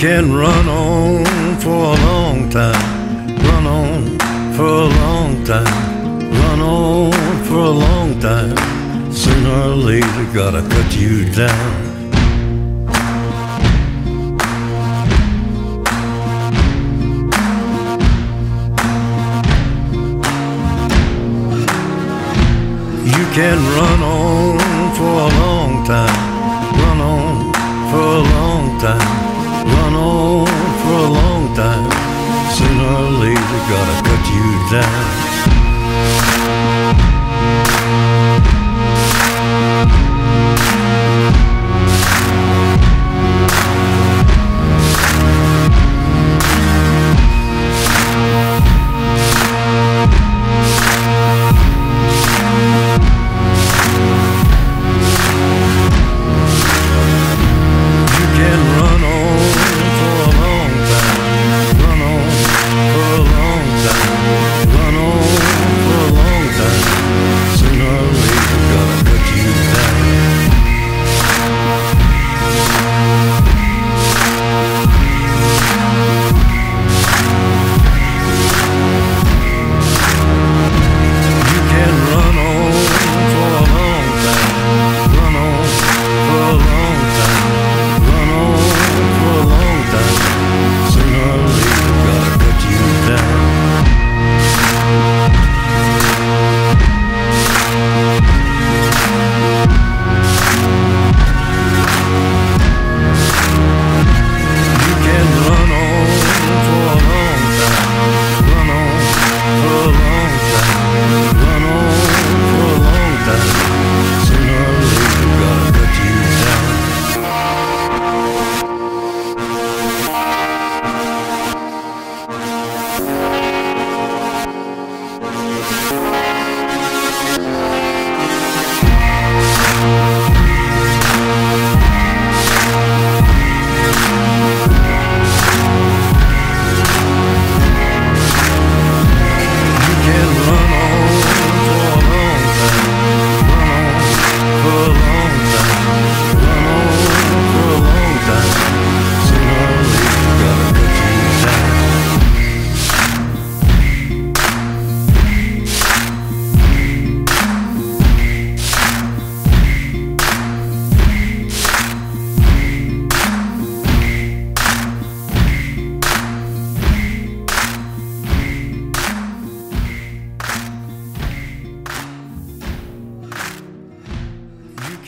can run on for a long time, run on for a long time, run on for a long time. Sooner or later, gotta cut you down. You can run on for a long time, run on for a long time, run on for a long time. Sooner or later, gotta cut you down.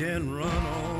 Can run on.